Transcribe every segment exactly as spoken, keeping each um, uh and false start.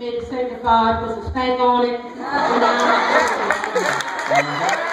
made it certified, put some stank on it. And I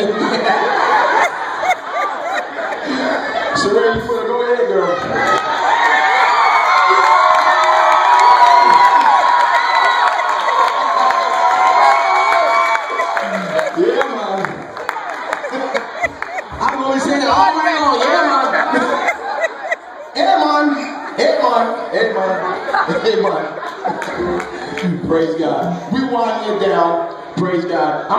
So where you put it? Go ahead, girl. Praise God. We want to get down. Praise God. I'm